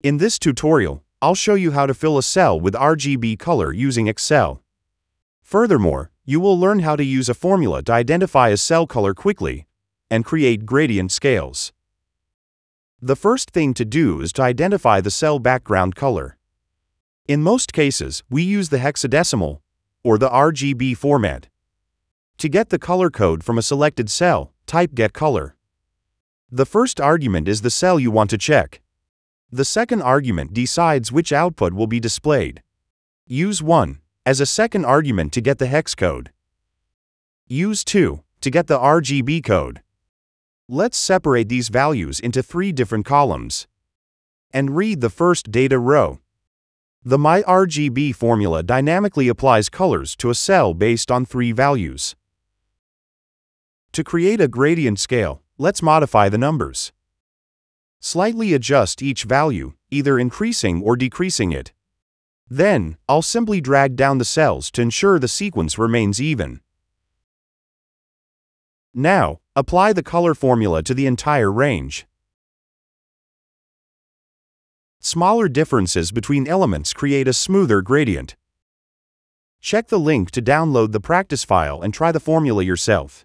In this tutorial, I'll show you how to fill a cell with RGB color using Excel. Furthermore, you will learn how to use a formula to identify a cell color quickly and create gradient scales. The first thing to do is to identify the cell background color. In most cases, we use the hexadecimal or the RGB format. To get the color code from a selected cell, type GETCOLOR. The first argument is the cell you want to check. The second argument decides which output will be displayed. Use 1 as a second argument to get the hex code. Use 2 to get the RGB code. Let's separate these values into 3 different columns and read the first data row. The MyRGB formula dynamically applies colors to a cell based on 3 values. To create a gradient scale, let's modify the numbers. Slightly adjust each value, either increasing or decreasing it. Then, I'll simply drag down the cells to ensure the sequence remains even. Now, apply the color formula to the entire range. Smaller differences between elements create a smoother gradient. Check the link to download the practice file and try the formula yourself.